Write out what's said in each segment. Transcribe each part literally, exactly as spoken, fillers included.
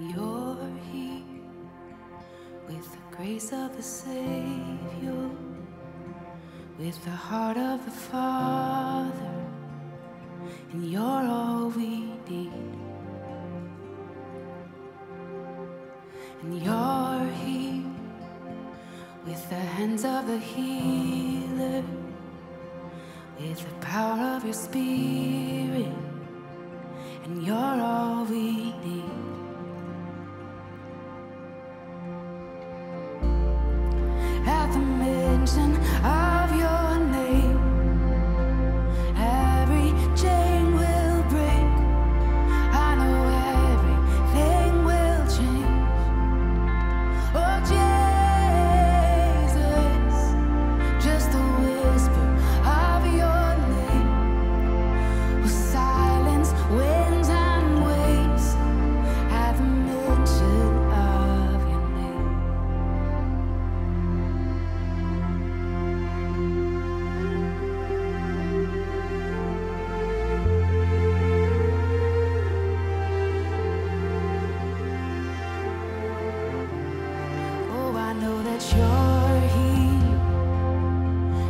you're here with the grace of the Savior, with the heart of the Father, and you're all we need. And you're here with the hands of the healer, with the power of your Spirit, and you're all we need. At the mention of your name, every chain will break. I know everything will change. Oh Jesus, just the whisper of your name will silence winds and waves. At the mention of your name. You're here,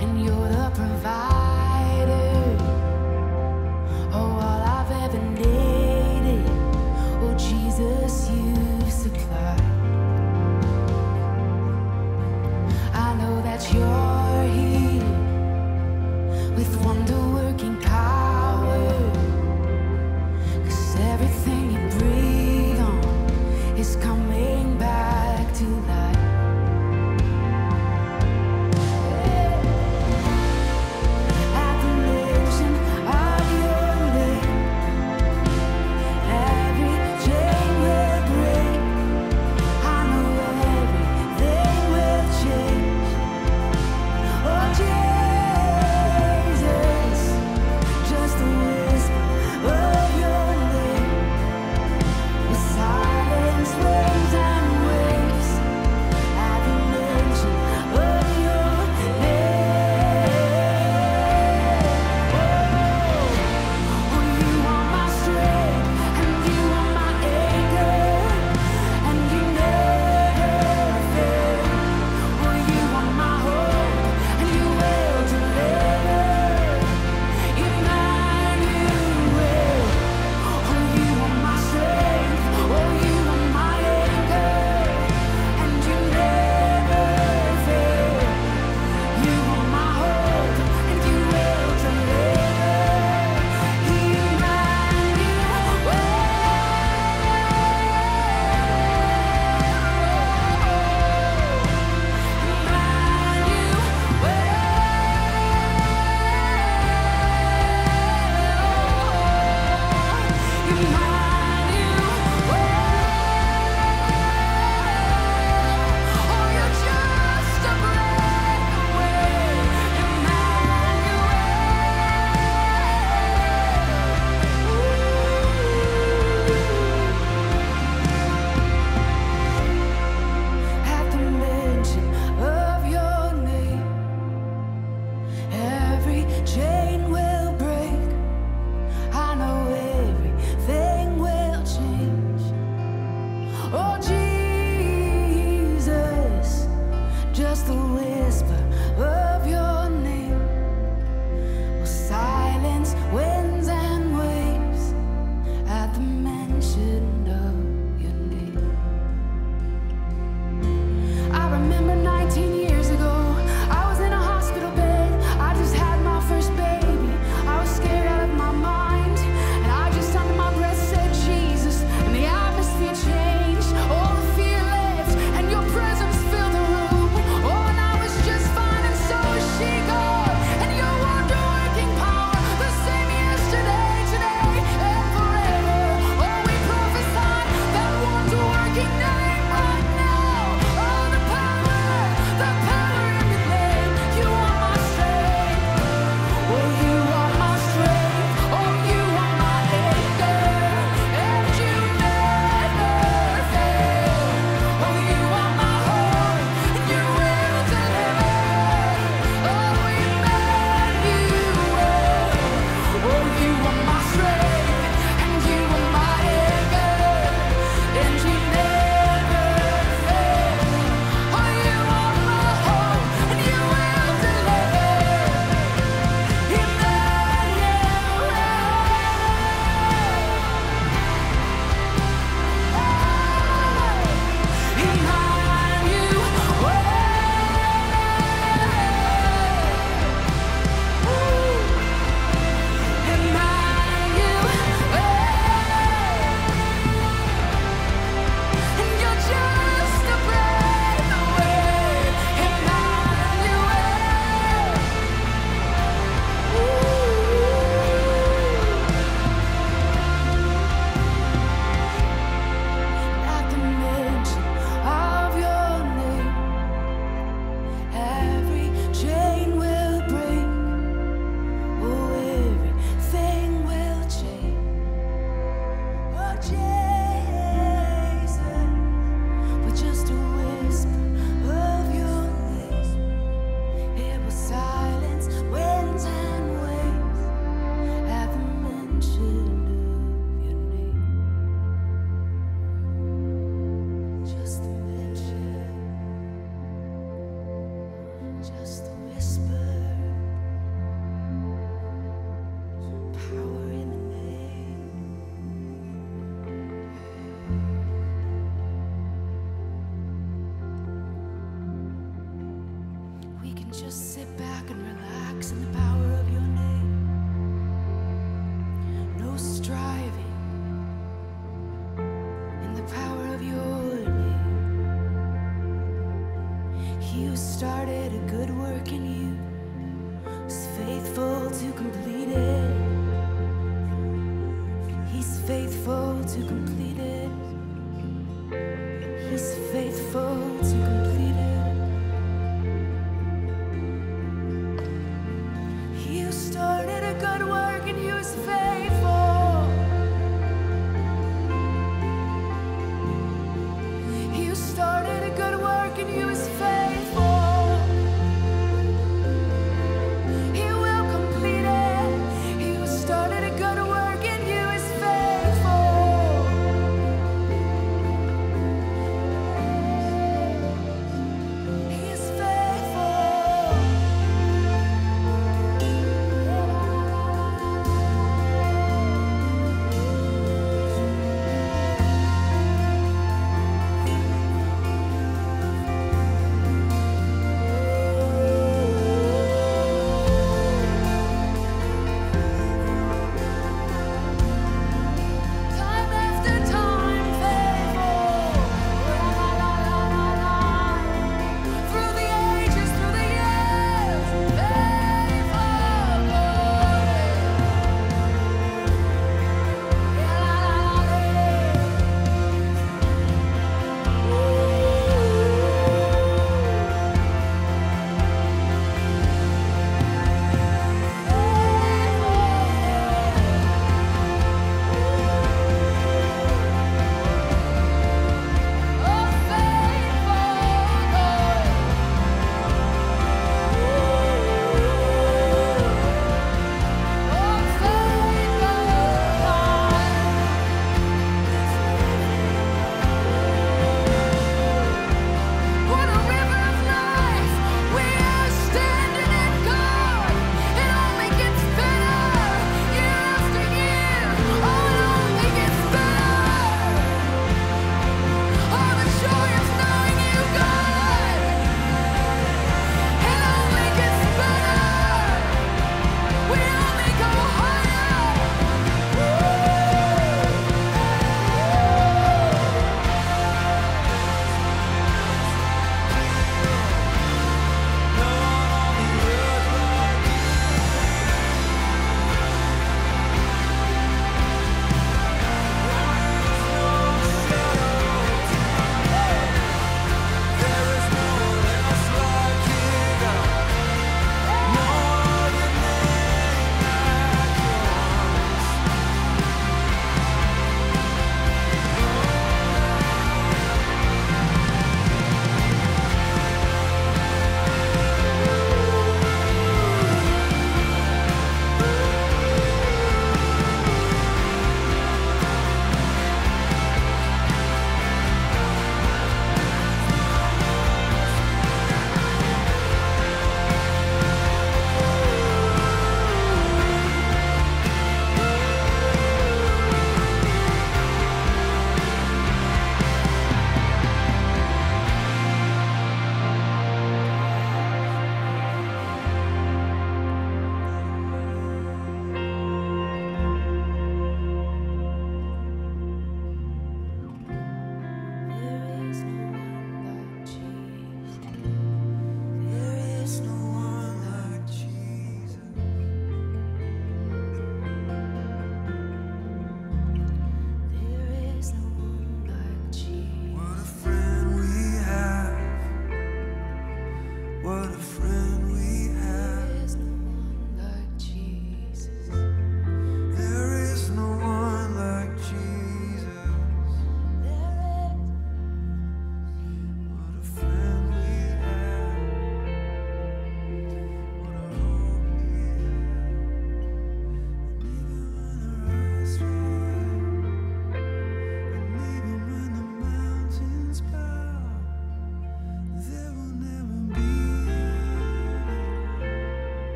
and you're the provider. Oh, all I've ever needed, oh Jesus, you've supplied. I know that you're here with wonder-working power, 'cause everything you breathe on is coming back to life.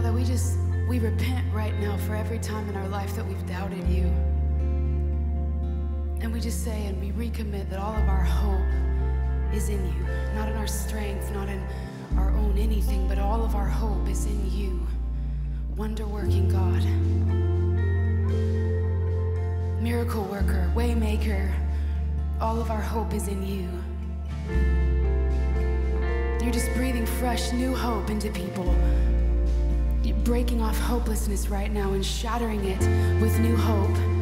Father, we just, we repent right now for every time in our life that we've doubted you. And we just say and we recommit that all of our hope is in you. Not in our strength, not in our own anything, but all of our hope is in you, wonder-working God. Miracle worker, way maker, all of our hope is in you. You're just breathing fresh, new hope into people. You're breaking off hopelessness right now and shattering it with new hope.